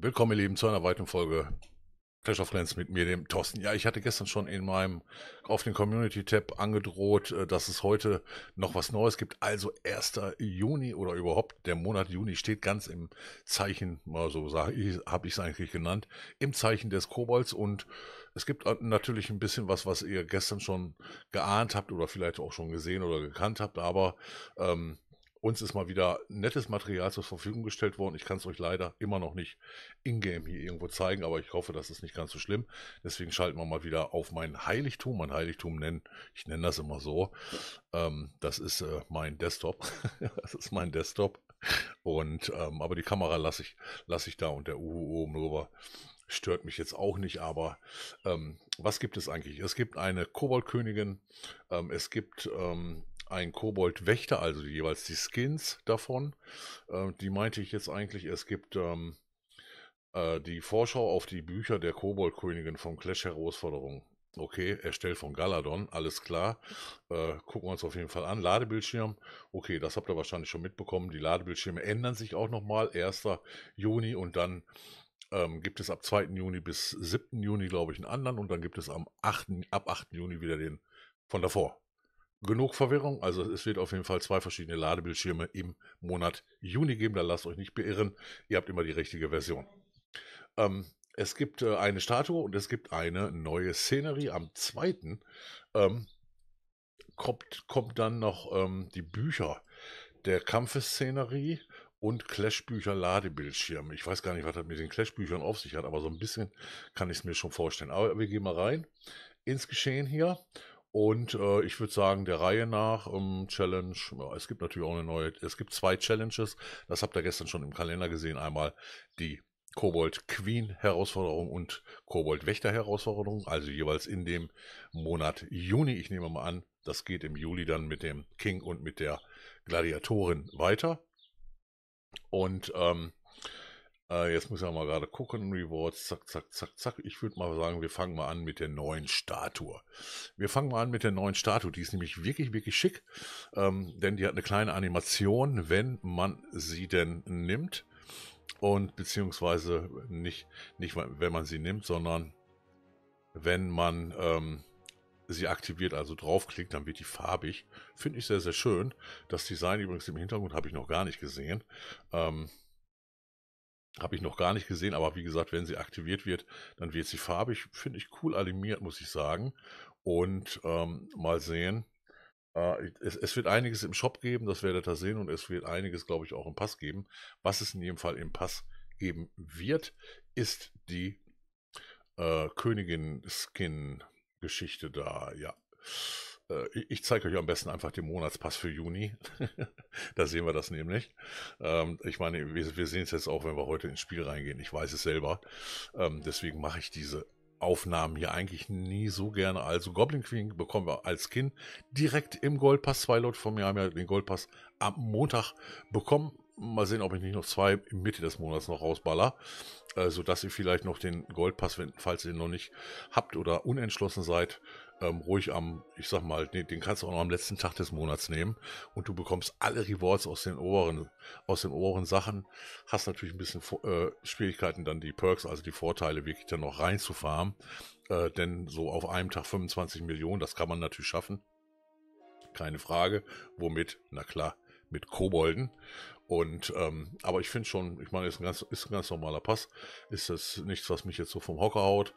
Willkommen, ihr Lieben, zu einer weiteren Folge Clash of Clans mit mir, dem Thorsten. Ja, ich hatte gestern schon in meinem, auf den Community-Tab angedroht, dass es heute noch was Neues gibt. Also 1. Juni oder überhaupt, der Monat Juni steht ganz im Zeichen, mal so habe ich es eigentlich genannt, im Zeichen des Kobolds. Und es gibt natürlich ein bisschen was, was ihr gestern schon geahnt habt oder vielleicht auch schon gesehen oder gekannt habt, aber uns ist mal wieder nettes Material zur Verfügung gestellt worden. Ich kann es euch leider immer noch nicht in-game hier irgendwo zeigen, aber ich hoffe, das ist nicht ganz so schlimm. Deswegen schalten wir mal wieder auf mein Heiligtum. Mein Heiligtum nennen, ich nenne das immer so. Das ist mein Desktop. Das ist mein Desktop. Und aber die Kamera lasse ich da und der Uhu oben drüber stört mich jetzt auch nicht, aber was gibt es eigentlich? Es gibt eine Koboldkönigin, es gibt ein Koboldwächter, also jeweils die Skins davon, die meinte ich jetzt eigentlich. Es gibt die Vorschau auf die Bücher der Koboldkönigin vom Clash Herausforderung. Okay, erstellt von Galadon, alles klar. Gucken wir uns auf jeden Fall an. Ladebildschirm, okay, das habt ihr wahrscheinlich schon mitbekommen. Die Ladebildschirme ändern sich auch nochmal. 1. Juni und dann gibt es ab 2. Juni bis 7. Juni, glaube ich, einen anderen. Und dann gibt es ab 8. Juni wieder den von davor. Genug Verwirrung, also es wird auf jeden Fall zwei verschiedene Ladebildschirme im Monat Juni geben, da lasst euch nicht beirren, ihr habt immer die richtige Version. Es gibt eine Statue und es gibt eine neue Szenerie. Am 2. kommt dann noch die Bücher der Kampfesszenerie und Clash-Bücher-Ladebildschirm. Ich weiß gar nicht, was das mit den Clash-Büchern auf sich hat, aber so ein bisschen kann ich es mir schon vorstellen. Aber wir gehen mal rein ins Geschehen hier. Und ich würde sagen, der Reihe nach Challenge, ja, es gibt natürlich auch eine neue, es gibt zwei Challenges, das habt ihr gestern schon im Kalender gesehen, einmal die Kobold Queen Herausforderung und Kobold Wächter Herausforderung, also jeweils in dem Monat Juni. Ich nehme mal an, das geht im Juli dann mit dem King und mit der Gladiatorin weiter. Und jetzt muss ich mal gerade gucken, Rewards, zack, zack, zack, zack. Ich würde mal sagen, wir fangen mal an mit der neuen Statue. Wir fangen mal an mit der neuen Statue, die ist nämlich wirklich, wirklich schick, denn die hat eine kleine Animation, wenn man sie denn nimmt und beziehungsweise nicht wenn man sie nimmt, sondern wenn man sie aktiviert, also draufklickt, dann wird die farbig. Finde ich sehr, sehr schön. Das Design übrigens im Hintergrund habe ich noch gar nicht gesehen. Habe ich noch gar nicht gesehen, aber wie gesagt, wenn sie aktiviert wird, dann wird sie farbig. Finde ich cool animiert, muss ich sagen. Und mal sehen. Es wird einiges im Shop geben, das werdet ihr sehen. Und es wird einiges, glaube ich, auch im Pass geben. Was es in jedem Fall im Pass geben wird, ist die Königin-Skin-Geschichte da. Ja. Ich zeige euch am besten einfach den Monatspass für Juni. Da sehen wir das nämlich. Ich meine, wir sehen es jetzt auch, wenn wir heute ins Spiel reingehen. Ich weiß es selber. Deswegen mache ich diese Aufnahmen hier eigentlich nie so gerne. Also Goblin Queen bekommen wir als Skin direkt im Goldpass. 2 Leute von mir haben ja den Goldpass am Montag bekommen. Mal sehen, ob ich nicht noch 2 Mitte des Monats noch rausballer, sodass ihr vielleicht noch den Goldpass, falls ihr ihn noch nicht habt oder unentschlossen seid, ruhig am, ich sag mal, den kannst du auch noch am letzten Tag des Monats nehmen und du bekommst alle Rewards aus den oberen Sachen. Hast natürlich ein bisschen Schwierigkeiten, dann die Perks, also die Vorteile wirklich dann noch reinzufarmen, denn so auf einem Tag 25 Millionen, das kann man natürlich schaffen. Keine Frage. Womit? Na klar, mit Kobolden. Und aber ich finde schon, ich meine, ist ein ganz normaler Pass. Ist das nichts, was mich jetzt so vom Hocker haut,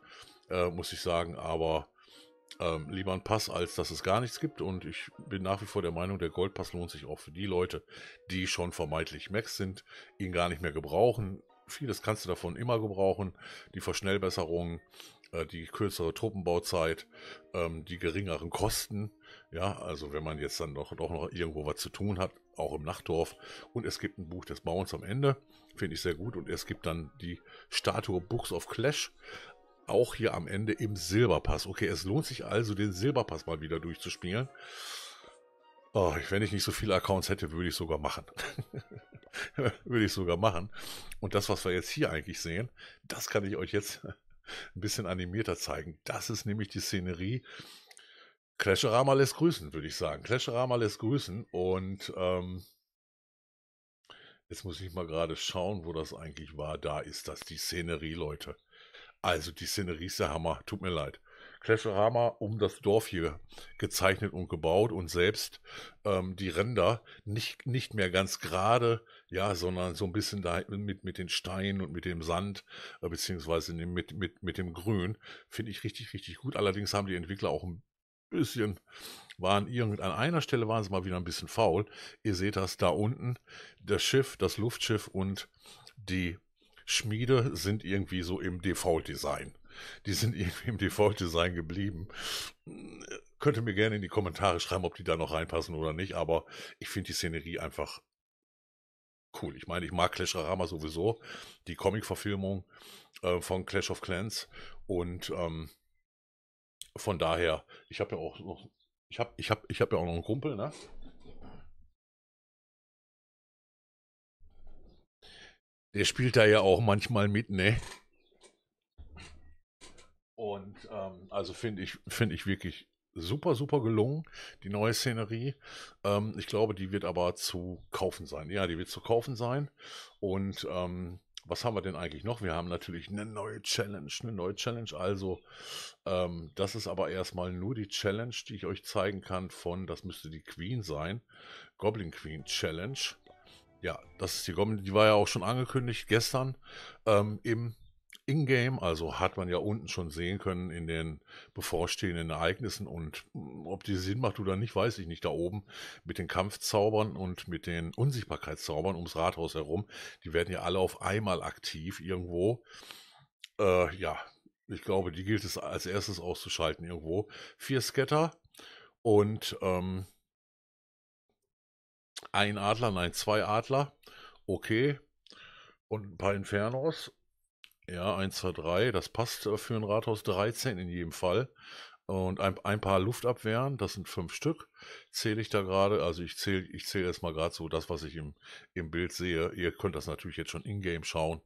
muss ich sagen, aber lieber ein Pass, als dass es gar nichts gibt. Und ich bin nach wie vor der Meinung, der Goldpass lohnt sich auch für die Leute, die schon vermeintlich Max sind, ihn gar nicht mehr gebrauchen. Vieles kannst du davon immer gebrauchen. Die Verschnellbesserungen, die kürzere Truppenbauzeit, die geringeren Kosten. Ja, also wenn man jetzt dann doch noch irgendwo was zu tun hat, auch im Nachtdorf. Und es gibt ein Buch des Bauens am Ende, finde ich sehr gut. Und es gibt dann die Statue Books of Clash, auch hier am Ende im Silberpass. Okay, es lohnt sich also, den Silberpass mal wieder durchzuspielen. Oh, wenn ich nicht so viele Accounts hätte, würde ich sogar machen. Würde ich sogar machen. Und das, was wir jetzt hier eigentlich sehen, das kann ich euch jetzt ein bisschen animierter zeigen. Das ist nämlich die Szenerie. Clasherama lässt grüßen, würde ich sagen. Clasherama lässt grüßen und Jetzt muss ich mal gerade schauen, wo das eigentlich war. Da ist das, die Szenerie, Leute. Also die Szenerie ist der Hammer. Tut mir leid. Clasherama um das Dorf hier gezeichnet und gebaut und selbst die Ränder nicht mehr ganz gerade, ja, sondern so ein bisschen da mit den Steinen und mit dem Sand, beziehungsweise mit dem Grün, finde ich richtig, richtig gut. Allerdings haben die Entwickler auch ein bisschen, an einer Stelle waren sie mal wieder ein bisschen faul. Ihr seht das da unten, das Schiff, das Luftschiff und die Schmiede sind irgendwie so im Default-Design. Die sind irgendwie im Default-Design geblieben. Könnt ihr mir gerne in die Kommentare schreiben, ob die da noch reinpassen oder nicht, aber ich finde die Szenerie einfach cool. Ich meine, ich mag Clasherama sowieso, die Comic-Verfilmung von Clash of Clans und von daher, ich habe ja auch noch, ich hab ja auch noch einen Kumpel, ne? Der spielt da ja auch manchmal mit, ne? Und also finde ich wirklich super, super gelungen, die neue Szenerie. Ich glaube, die wird aber zu kaufen sein. Ja, die wird zu kaufen sein. Und was haben wir denn eigentlich noch? Wir haben natürlich eine neue Challenge. Also das ist aber erstmal nur die Challenge, die ich euch zeigen kann von, das müsste die Queen sein, Goblin Queen Challenge. Ja, das ist die Goblin, die war ja auch schon angekündigt gestern im In-Game, also hat man ja unten schon sehen können in den bevorstehenden Ereignissen und ob die Sinn macht oder nicht, weiß ich nicht, da oben mit den Kampfzaubern und mit den Unsichtbarkeitszaubern ums Rathaus herum, die werden ja alle auf einmal aktiv irgendwo, ja, ich glaube, die gilt es als erstes auszuschalten irgendwo, 4 Scatter und, 1 Adler, nein, 2 Adler, okay, und ein paar Infernos, ja, 1, 2, 3, das passt für ein Rathaus, 13 in jedem Fall und ein paar Luftabwehren, das sind 5 Stück, zähle ich da gerade, also ich zähle jetzt mal gerade so das, was ich im Bild sehe, ihr könnt das natürlich jetzt schon in-game schauen,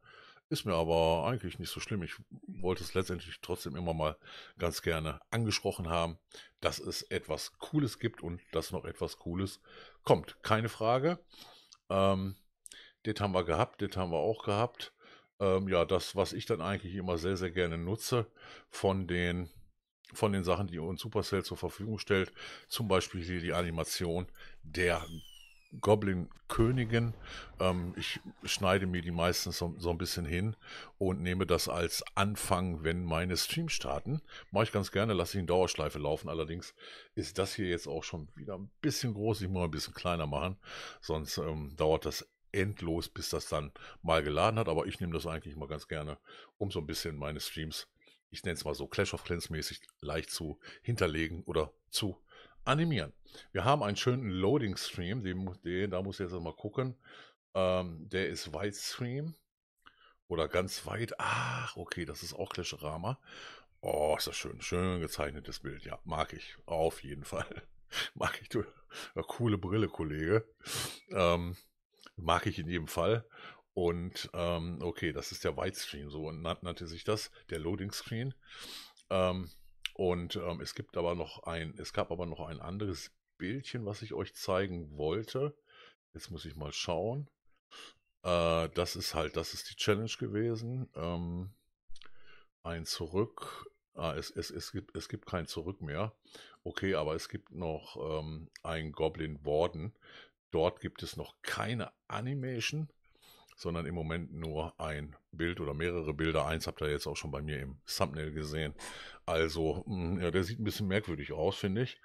ist mir aber eigentlich nicht so schlimm, ich wollte es letztendlich trotzdem immer mal ganz gerne angesprochen haben, dass es etwas Cooles gibt und dass noch etwas Cooles kommt, keine Frage. Das haben wir gehabt, das haben wir auch gehabt. Ja, das, was ich dann eigentlich immer sehr, sehr gerne nutze von den Sachen, die uns Supercell zur Verfügung stellt, zum Beispiel hier die Animation der Goblin-Königin. Ich schneide mir die meistens so ein bisschen hin und nehme das als Anfang, wenn meine Streams starten. Mache ich ganz gerne, lasse ich in Dauerschleife laufen. Allerdings ist das hier jetzt auch schon wieder ein bisschen groß. Ich muss mal ein bisschen kleiner machen, sonst dauert das endlos, bis das dann mal geladen hat. Aber ich nehme das eigentlich mal ganz gerne, um so ein bisschen meine Streams, ich nenne es mal so Clash of Clans mäßig, leicht zu hinterlegen oder zu animieren. Wir haben einen schönen Loading-Stream, da muss ich jetzt mal gucken. Der ist Weit-Stream oder ganz weit. Ach, okay, das ist auch Clasherama. Oh, ist das schön. Schön gezeichnetes Bild. Ja, mag ich. Auf jeden Fall. Mag ich. Du, coole Brille, Kollege. Mag ich in jedem Fall. Und okay, das ist der White-Screen, so nannte sich das, der Loading-Screen. Es gab aber noch ein anderes Bildchen, was ich euch zeigen wollte. Jetzt muss ich mal schauen. Das ist die Challenge gewesen. Ein Zurück. Es gibt kein Zurück mehr. Okay, aber es gibt noch ein Goblin-Warden. Dort gibt es noch keine Animation, sondern im Moment nur ein Bild oder mehrere Bilder. Eins habt ihr jetzt auch schon bei mir im Thumbnail gesehen. Also, ja, der sieht ein bisschen merkwürdig aus, finde ich.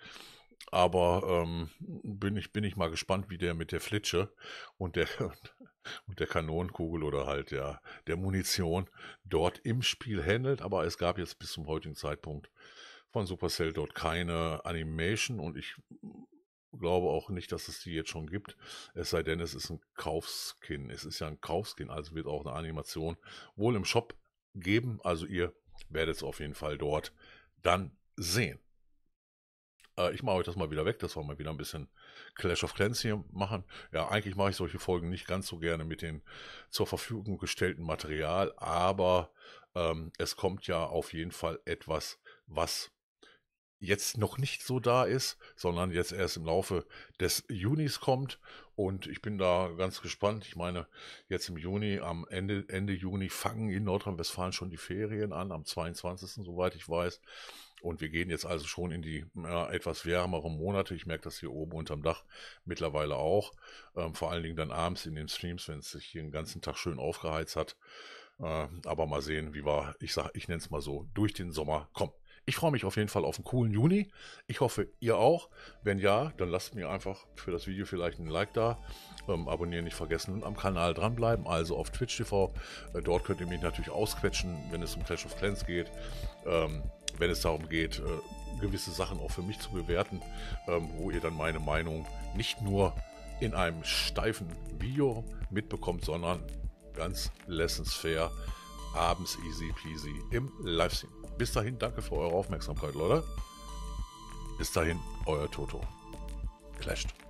Aber bin ich mal gespannt, wie der mit der Flitsche und der Kanonenkugel oder halt der Munition dort im Spiel handelt. Aber es gab jetzt bis zum heutigen Zeitpunkt von Supercell dort keine Animation und ich glaube auch nicht, dass es die jetzt schon gibt, es sei denn, es ist ein Kaufskin. Es ist ja ein Kaufskin, also wird auch eine Animation wohl im Shop geben. Also ihr werdet es auf jeden Fall dort dann sehen. Ich mache euch das mal wieder weg, dass wir mal wieder ein bisschen Clash of Clans hier machen. Ja, eigentlich mache ich solche Folgen nicht ganz so gerne mit dem zur Verfügung gestellten Material, aber es kommt ja auf jeden Fall etwas, was jetzt noch nicht so da ist, sondern jetzt erst im Laufe des Junis kommt. Und ich bin da ganz gespannt. Ich meine, jetzt im Juni, am Ende Juni fangen in Nordrhein-Westfalen schon die Ferien an, am 22. soweit ich weiß. Und wir gehen jetzt also schon in die etwas wärmeren Monate. Ich merke das hier oben unterm Dach mittlerweile auch. Vor allen Dingen dann abends in den Streams, wenn es sich hier den ganzen Tag schön aufgeheizt hat. Aber mal sehen, wie wir, ich nenne es mal so, durch den Sommer kommen. Ich freue mich auf jeden Fall auf einen coolen Juni. Ich hoffe, ihr auch. Wenn ja, dann lasst mir einfach für das Video vielleicht einen Like da. Abonnieren nicht vergessen und am Kanal dranbleiben. Also auf Twitch TV. Dort könnt ihr mich natürlich ausquetschen, wenn es um Clash of Clans geht. Wenn es darum geht, gewisse Sachen auch für mich zu bewerten, wo ihr dann meine Meinung nicht nur in einem steifen Video mitbekommt, sondern ganz lessons fair, abends easy peasy im Livestream. Bis dahin, danke für eure Aufmerksamkeit, Leute. Bis dahin, euer Toto. Clasht.